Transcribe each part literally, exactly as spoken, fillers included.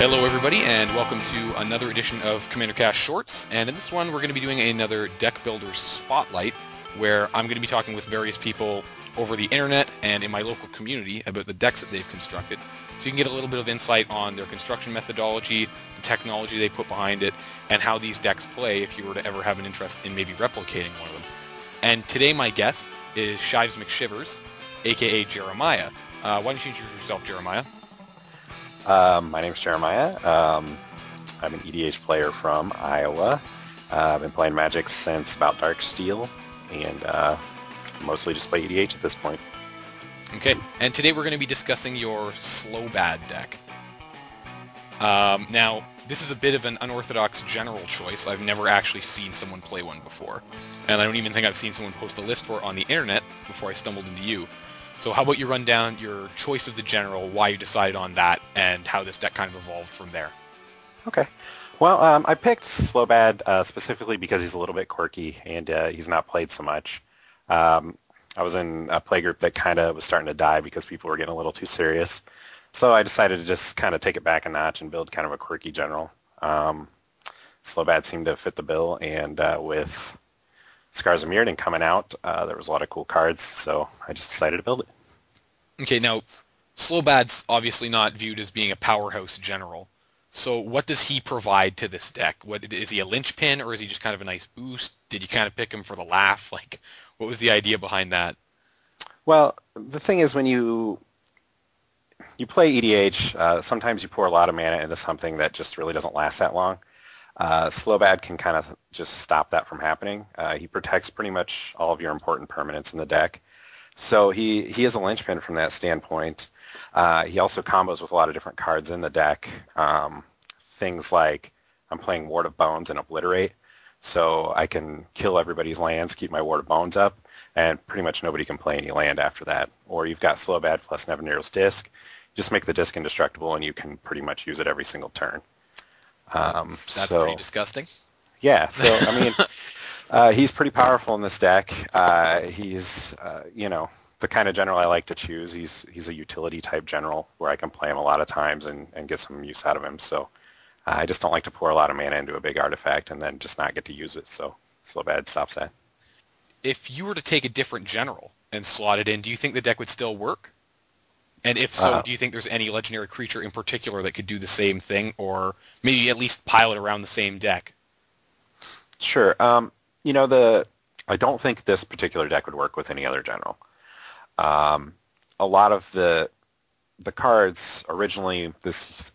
Hello everybody, and welcome to another edition of CommanderCast Shorts, and in this one we're going to be doing another Deck Builder Spotlight, where I'm going to be talking with various people over the internet and in my local community about the decks that they've constructed, so you can get a little bit of insight on their construction methodology, the technology they put behind it, and how these decks play if you were to ever have an interest in maybe replicating one of them. And today my guest is Shives McShivers, aka Jeremiah. Uh, why don't you introduce yourself, Jeremiah? Um, my name's Jeremiah. Um, I'm an E D H player from Iowa. Uh, I've been playing Magic since about Darksteel, and uh, mostly just play E D H at this point. Okay, and today we're going to be discussing your Slobad deck. Um, now, this is a bit of an unorthodox general choice. I've never actually seen someone play one before, and I don't even think I've seen someone post a list for it on the internet before I stumbled into you. So how about you run down your choice of the general, why you decided on that, and how this deck kind of evolved from there? Okay. Well, um, I picked Slobad uh, specifically because he's a little bit quirky, and uh, he's not played so much. Um, I was in a play group that kind of was starting to die because people were getting a little too serious. So I decided to just kind of take it back a notch and build kind of a quirky general. Um, Slobad seemed to fit the bill, and uh, with Scars of Mirrodin coming out, uh, there was a lot of cool cards, so I just decided to build it. Okay, now, Slobad's obviously not viewed as being a powerhouse general, so what does he provide to this deck? What, is he a linchpin, or is he just kind of a nice boost? Did you kind of pick him for the laugh? Like, what was the idea behind that? Well, the thing is, when you you play E D H, uh, sometimes you pour a lot of mana into something that just really doesn't last that long. Uh, Slobad can kind of just stop that from happening. Uh, he protects pretty much all of your important permanents in the deck. So he, he is a linchpin from that standpoint. Uh, he also combos with a lot of different cards in the deck. Um, things like I'm playing Ward of Bones and Obliterate, so I can kill everybody's lands, keep my Ward of Bones up, and pretty much nobody can play any land after that. Or you've got Slobad plus Nevinyrrarl's Disk. Just make the disc indestructible, and you can pretty much use it every single turn. Um, That's so, pretty disgusting. Yeah, so, I mean, uh, he's pretty powerful in this deck. Uh, he's, uh, you know, the kind of general I like to choose. He's he's a utility-type general where I can play him a lot of times and, and get some use out of him. So uh, I just don't like to pour a lot of mana into a big artifact and then just not get to use it. So Slobad stops that. If you were to take a different general and slot it in, do you think the deck would still work? And if so, uh, do you think there's any legendary creature in particular that could do the same thing, or maybe at least pile it around the same deck? Sure. Um, you know, the I don't think this particular deck would work with any other general. Um, a lot of the the cards originally, this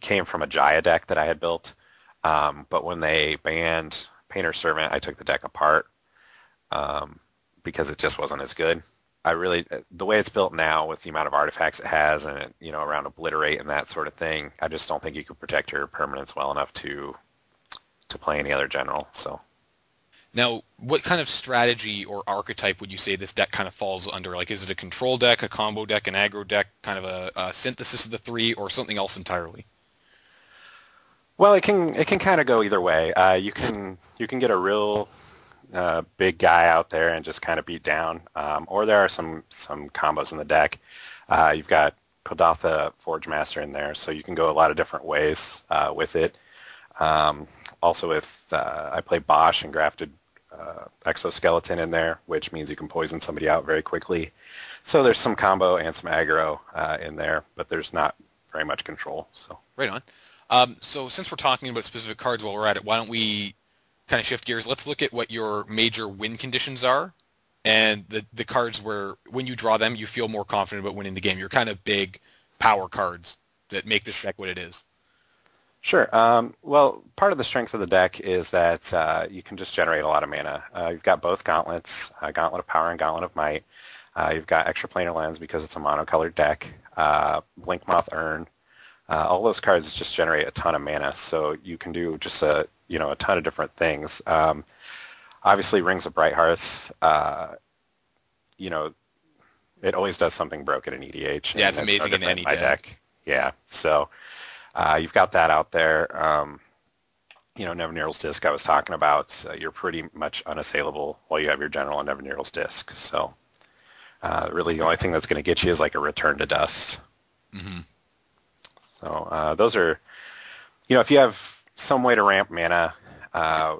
came from a Jaya deck that I had built, um, but when they banned Painter's Servant, I took the deck apart um, because it just wasn't as good. I really, the way it's built now with the amount of artifacts it has and, it, you know, around Obliterate and that sort of thing, I just don't think you could protect your permanents well enough to to play any other general, so. Now, what kind of strategy or archetype would you say this deck kind of falls under? Like, is it a control deck, a combo deck, an aggro deck, kind of a, a synthesis of the three, or something else entirely? Well, it can it can kind of go either way. Uh, you can you can get a real Uh, big guy out there and just kind of beat down. Um, or there are some, some combos in the deck. Uh, you've got Kuldotha Forgemaster in there, so you can go a lot of different ways uh, with it. Um, also with, uh, I play Bosh and Grafted uh, Exoskeleton in there, which means you can poison somebody out very quickly. So there's some combo and some aggro uh, in there, but there's not very much control. So right on. Um, so since we're talking about specific cards while we're at it, why don't we kind of shift gears? Let's look at what your major win conditions are, and the the cards where when you draw them you feel more confident about winning the game. You're kind of big power cards that make this deck what it is. Sure. Um, well, part of the strength of the deck is that uh, you can just generate a lot of mana. Uh, you've got both gauntlets, uh, Gauntlet of Power and Gauntlet of Might. Uh, you've got Extraplanar Lens because it's a monocolored deck. Uh, Blinkmoth Urn. Uh, all those cards just generate a ton of mana, so you can do just a you know, a ton of different things. Um, obviously, Rings of Brighthearth, uh, you know, it always does something broken in E D H. Yeah, it's amazing no in any deck. deck. Yeah, so uh, you've got that out there. Um, you know, Nevinyrrarl's Disk I was talking about, uh, you're pretty much unassailable while you have your general and Nevinyrrarl's Disk. So uh, really the only thing that's going to get you is like a return to dust. Mm-hmm. So uh, those are, you know, if you have some way to ramp mana, uh,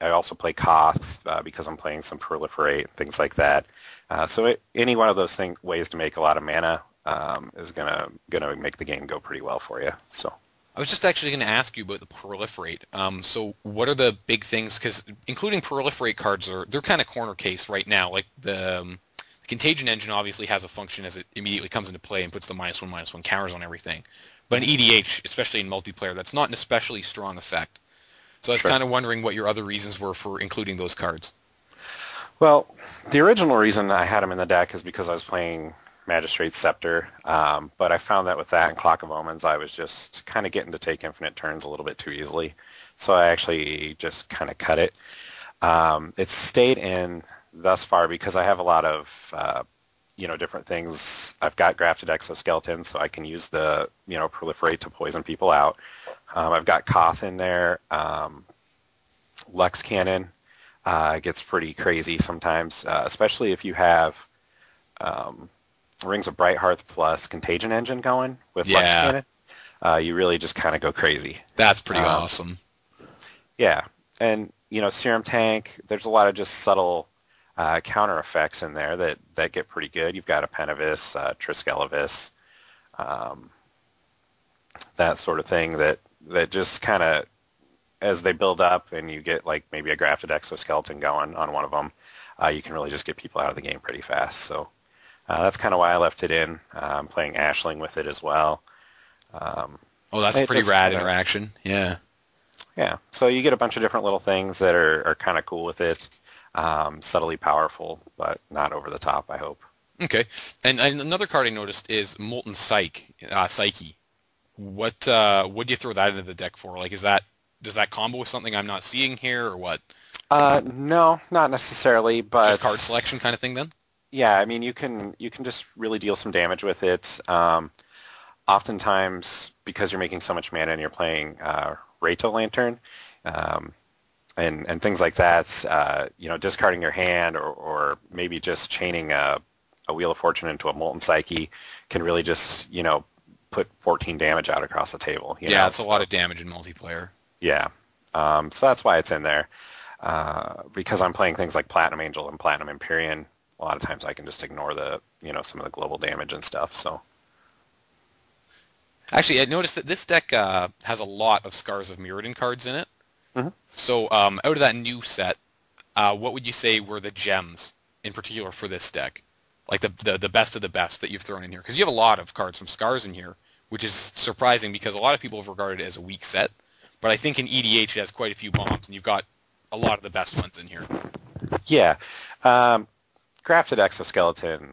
I also play Koth uh, because I'm playing some Proliferate and things like that. Uh, so it, any one of those thing, ways to make a lot of mana um, is gonna gonna make the game go pretty well for you. So. I was just actually going to ask you about the Proliferate. Um, so what are the big things? Because including Proliferate cards, are they're kind of corner case right now. Like the, um, the Contagion Engine obviously has a function as it immediately comes into play and puts the minus one, minus one counters on everything. But in E D H, especially in multiplayer, that's not an especially strong effect. So I was sure. kind of wondering what your other reasons were for including those cards. Well, the original reason I had them in the deck is because I was playing Magistrate's Scepter, um, but I found that with that and Clock of Omens, I was just kind of getting to take infinite turns a little bit too easily, so I actually just kind of cut it. Um, it's stayed in thus far because I have a lot of, uh, you know, different things. I've got Grafted Exoskeleton, so I can use the, you know, Proliferate to poison people out. Um, I've got Koth in there. Um, Lux Cannon uh, gets pretty crazy sometimes, uh, especially if you have... Um, Rings of Brighthearth plus Contagion Engine going with yeah. Lux Cannon, uh, you really just kind of go crazy. That's pretty um, awesome. Yeah, and you know, Serum Tank. There's a lot of just subtle uh, counter effects in there that, that get pretty good. You've got a Pentavus, uh, Triskelavus, um, that sort of thing. That that just kind of as they build up, and you get like maybe a Grafted Exoskeleton going on one of them, uh, you can really just get people out of the game pretty fast. So. Uh, that's kind of why I left it in. Uh, I'm playing Ashling with it as well. Um, oh, that's a pretty rad kinda, interaction. Yeah. Yeah. So you get a bunch of different little things that are, are kind of cool with it. Um, subtly powerful, but not over the top, I hope. Okay. And, and another card I noticed is Molten Psyche. Uh, Psyche. What uh, what do you throw that into the deck for? Like, is that does that combo with something I'm not seeing here or what? Uh, no, not necessarily. But just card selection kind of thing then? Yeah, I mean, you can you can just really deal some damage with it. Um, oftentimes, because you're making so much mana and you're playing uh, Reito Lantern um, and and things like that, uh, you know, discarding your hand or, or maybe just chaining a, a Wheel of Fortune into a Molten Psyche can really just, you know, put fourteen damage out across the table. You yeah, know? That's a lot of damage in multiplayer. Yeah, um, so that's why it's in there. Uh, because I'm playing things like Platinum Angel and Platinum Empyrean, a lot of times I can just ignore the, you know, some of the global damage and stuff. So, actually, I noticed that this deck uh, has a lot of Scars of Mirrodin cards in it. Mm-hmm. So, um, out of that new set, uh, what would you say were the gems in particular for this deck? Like the the, the best of the best that you've thrown in here, because you have a lot of cards from Scars in here, which is surprising because a lot of people have regarded it as a weak set. But I think in E D H it has quite a few bombs, and you've got a lot of the best ones in here. Yeah. Um, Grafted Exoskeleton,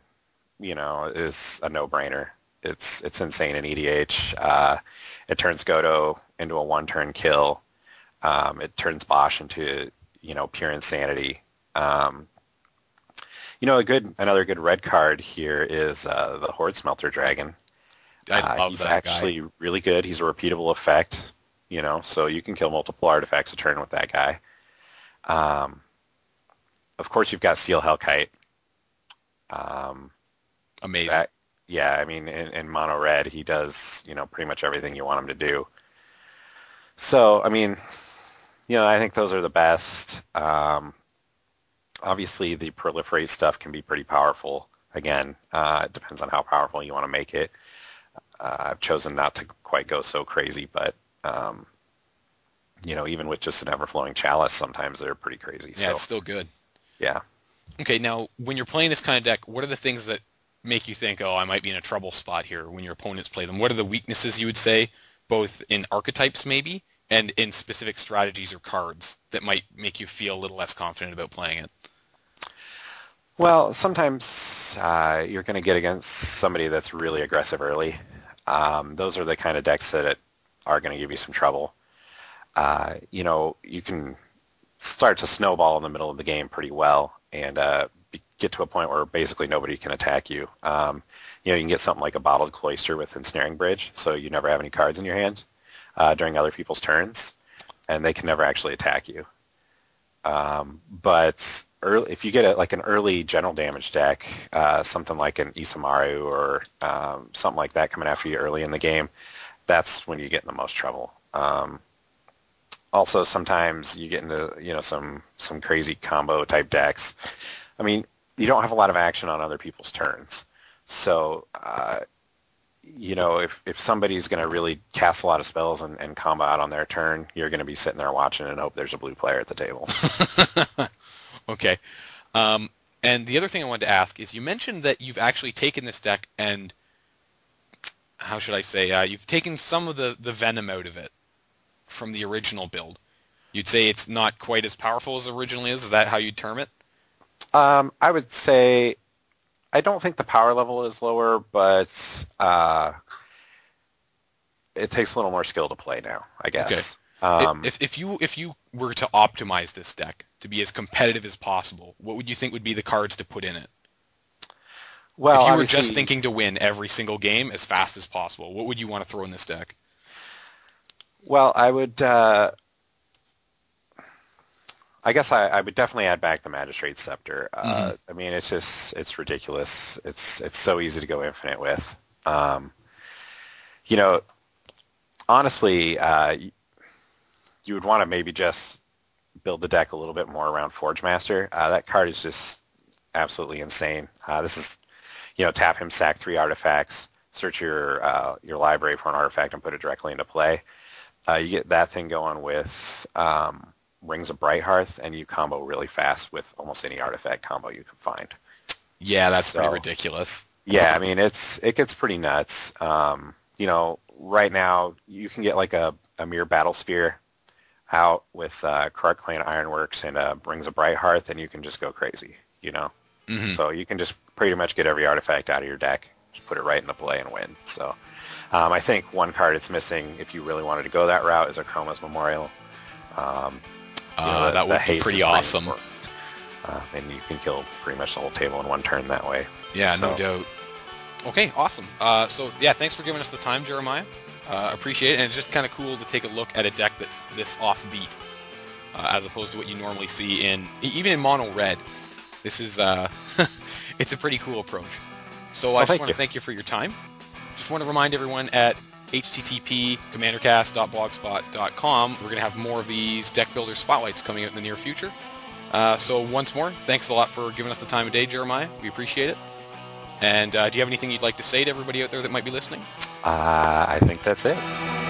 you know, is a no-brainer. It's it's insane in E D H. Uh, it turns Godo into a one-turn kill. Um, it turns Bosh into, you know, pure insanity. Um, you know, a good another good red card here is uh, the Horde Smelter Dragon. I love uh, he's that actually guy. Really good. He's a repeatable effect, you know, so you can kill multiple artifacts a turn with that guy. Um, of course, you've got Seal Hellkite. Um, Amazing. That, yeah, I mean, in, in mono red, he does, you know, pretty much everything you want him to do. So, I mean, you know, I think those are the best. Um, obviously, the Proliferate stuff can be pretty powerful. Again, uh, it depends on how powerful you want to make it. Uh, I've chosen not to quite go so crazy, but, um, you know, even with just an ever-flowing chalice, sometimes they're pretty crazy. Yeah, so, it's still good. Yeah. Okay, now, when you're playing this kind of deck, what are the things that make you think, oh, I might be in a trouble spot here when your opponents play them? What are the weaknesses, you would say, both in archetypes, maybe, and in specific strategies or cards that might make you feel a little less confident about playing it? Well, sometimes uh, you're going to get against somebody that's really aggressive early. Um, those are the kind of decks that are going to give you some trouble. Uh, you know, you can start to snowball in the middle of the game pretty well. And uh, get to a point where basically nobody can attack you. Um, you know, you can get something like a Bottled Cloister with Ensnaring Bridge, so you never have any cards in your hand uh, during other people's turns, and they can never actually attack you. Um, but early, if you get a, like an early general damage deck, uh, something like an Isamaru or um, something like that coming after you early in the game, that's when you get in the most trouble. Um, also, sometimes you get into, you know, some some crazy combo type decks. I mean, you don't have a lot of action on other people's turns, so uh, you know, if if somebody's going to really cast a lot of spells and, and combo out on their turn, you're going to be sitting there watching and hope there's a blue player at the table. Okay. Um, and the other thing I wanted to ask is, you mentioned that you've actually taken this deck and, how should I say, uh, you've taken some of the, the venom out of it from the original build. You'd say it's not quite as powerful as it originally is? Is that how you'd term it? Um, I would say, I don't think the power level is lower, but uh, it takes a little more skill to play now, I guess. Okay. Um, if, if you if you were to optimize this deck to be as competitive as possible, what would you think would be the cards to put in it? Well, if you were just thinking to win every single game as fast as possible, what would you want to throw in this deck? Well, I would... Uh, I guess I, I would definitely add back the Magistrate's Scepter. Uh, mm-hmm. I mean, it's just... It's ridiculous. It's it's so easy to go infinite with. Um, you know, honestly, uh, you would want to maybe just build the deck a little bit more around Forgemaster. Uh, that card is just absolutely insane. Uh, this is... You know, tap him, sack three artifacts, search your uh, your library for an artifact, and put it directly into play. Uh, you get that thing going with um, Rings of Brighthearth, and you combo really fast with almost any artifact combo you can find. Yeah, that's so, pretty ridiculous. Yeah, I mean, it's it gets pretty nuts. Um, you know, right now, you can get like a, a Mere Battle Sphere out with uh, Karrog Clan Ironworks and uh, Rings of Brighthearth, and you can just go crazy, you know? Mm-hmm. So you can just pretty much get every artifact out of your deck, just put it right into play and win. So um, I think one card it's missing, if you really wanted to go that route, is Akroma's Memorial. Um, uh, you know, the, that would be pretty awesome. Uh, and you can kill pretty much the whole table in one turn that way. Yeah, so. No doubt. Okay, awesome. Uh, so yeah, thanks for giving us the time, Jeremiah. Uh, appreciate it. And it's just kind of cool to take a look at a deck that's this offbeat, uh, as opposed to what you normally see in, even in mono red. This is, uh, it's a pretty cool approach. So I well, just want to thank you for your time. Just want to remind everyone at h t t p commandercast dot blogspot dot com, we're going to have more of these deck builder spotlights coming out in the near future. Uh, so once more, thanks a lot for giving us the time of day, Jeremiah. We appreciate it. And uh, do you have anything you'd like to say to everybody out there that might be listening? Uh, I think that's it.